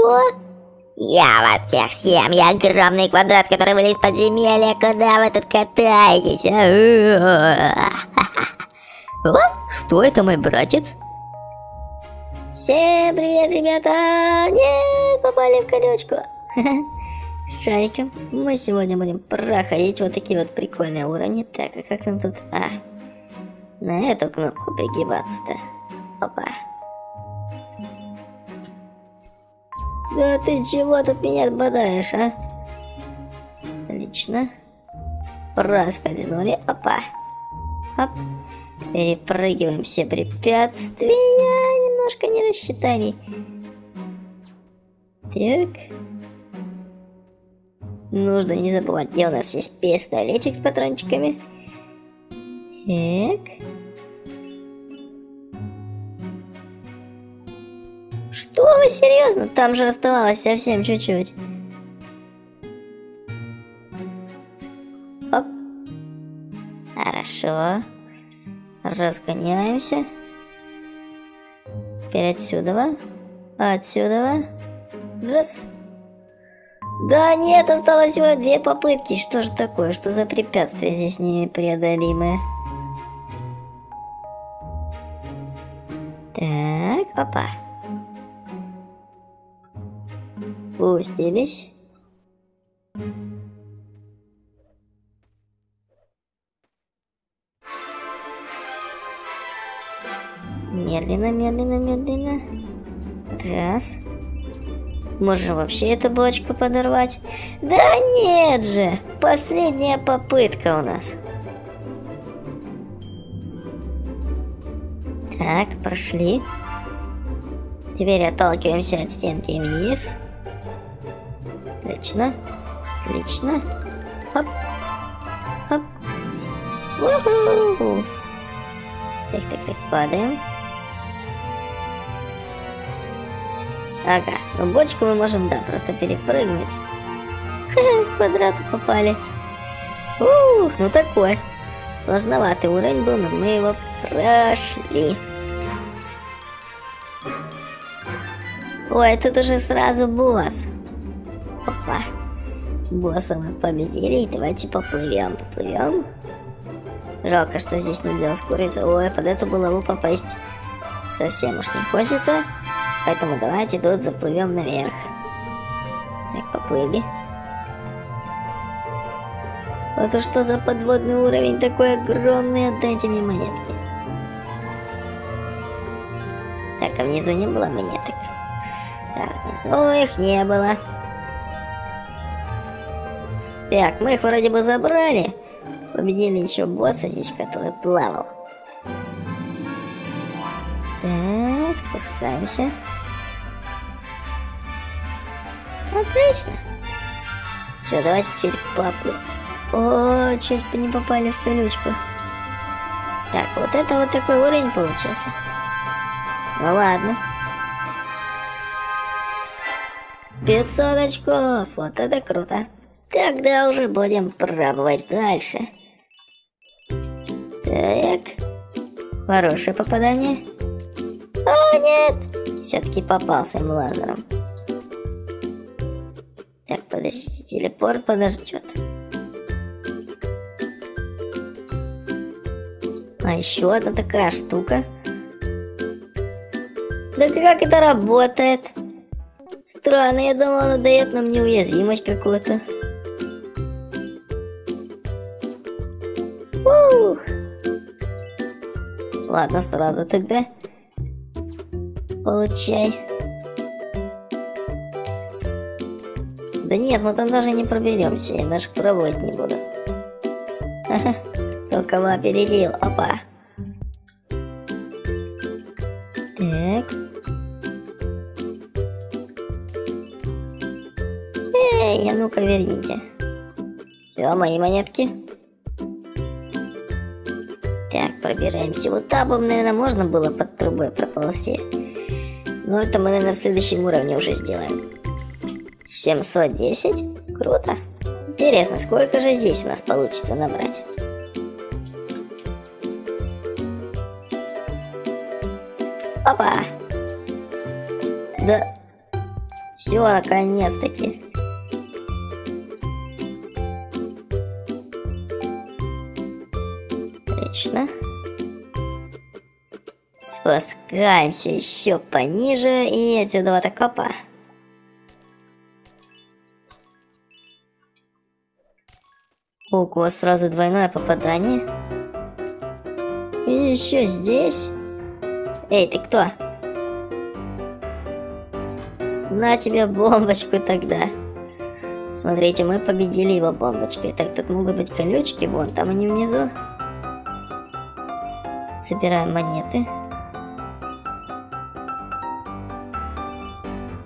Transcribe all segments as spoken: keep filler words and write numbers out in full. Что? Я вас всех съем, я огромный квадрат, который вылез из подземелья, куда вы тут катаетесь? Что это, мой братец? Всем привет, ребята! Нет, попали в колючку. Шариком мы сегодня будем проходить вот такие вот прикольные уровни. Так, а как нам тут? А, на эту кнопку пригибаться-то. Опа. Да ты чего тут меня отбодаешь, а? Отлично. Проскользнули. Опа. Оп. Перепрыгиваем все препятствия. Немножко не рассчитали. Так. Нужно не забывать, где у нас есть пистолетик с патрончиками. Так. Что вы, серьезно? Там же оставалось совсем чуть-чуть. Оп. Хорошо. Разгоняемся. Теперь отсюда. Отсюда. Раз. Да нет, осталось всего две попытки. Что же такое? Что за препятствие здесь непреодолимое? Так, опа. Спустились. Медленно, медленно, медленно. Раз. Можно вообще эту бочку подорвать. Да нет же! Последняя попытка у нас. Так, прошли. Теперь отталкиваемся от стенки вниз. Отлично, отлично. Хоп, хоп. У-ху. Так, так, так, падаем. Ага, ну бочку мы можем, да, просто перепрыгнуть. Ха-ха, в квадрат попали. Ух, ну такой. Сложноватый уровень был, но мы его прошли. Ой, тут уже сразу босс. Опа. Босса мы победили. И давайте поплывем, поплывем. Жалко, что здесь нельзя ускориться. Ой, под эту булаву попасть совсем уж не хочется. Поэтому давайте тут заплывем наверх. Так, поплыли. Это что за подводный уровень такой огромный? Отдайте мне монетки. Так, а внизу не было монеток. Да, внизу их не было. Так, мы их вроде бы забрали. Победили еще босса здесь, который плавал. Так, спускаемся. Отлично. Все, давайте теперь поплывем. О, чуть не попали в колючку. Так, вот это вот такой уровень получился. Ну ладно. пятьсот очков, вот это круто. Тогда уже будем пробовать дальше. Так. Хорошее попадание. О, нет! Все-таки попался им лазером. Так, подождите, телепорт подождет. А еще одна такая штука. Да как это работает? Странно, я думал, она дает нам неуязвимость какую-то. Ух. Ладно, сразу тогда получай. Да нет, мы там даже не проберемся, я даже пробовать не буду. Ха-ха, кто кого опередил, опа. Так. Эй, а ну-ка верните. Все, мои монетки. Так, пробираемся. Вот там, наверное, можно было под трубой проползти. Но это мы, наверное, в следующем уровне уже сделаем. семьсот десять. Круто. Интересно, сколько же здесь у нас получится набрать? Опа. Да. Все, наконец-таки. Отлично. Спускаемся еще пониже и отсюда вот так, опа. Ого, сразу двойное попадание. И еще здесь. Эй, ты кто? На тебе бомбочку тогда. Смотрите, мы победили его бомбочкой. Так, тут могут быть колючки, вон там они внизу. Собираем монеты.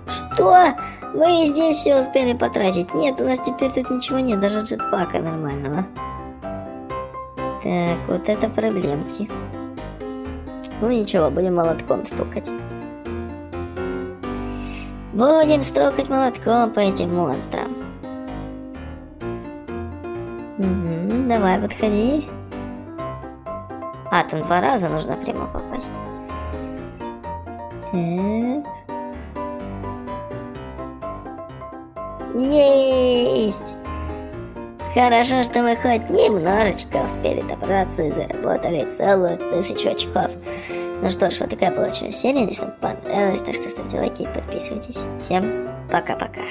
Что? Мы здесь все успели потратить. Нет, у нас теперь тут ничего нет, даже джетпака нормального. Так, вот это проблемки. Ну ничего, будем молотком стукать. Будем стукать молотком по этим монстрам. Угу, давай, подходи. А, там два раза нужно прямо попасть. Так. Есть! Хорошо, что мы хоть немножечко успели добраться и заработали целую тысячу очков. Ну что ж, вот такая получилась серия. Надеюсь, вам понравилось. Так что ставьте лайки и подписывайтесь. Всем пока-пока.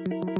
Thank you.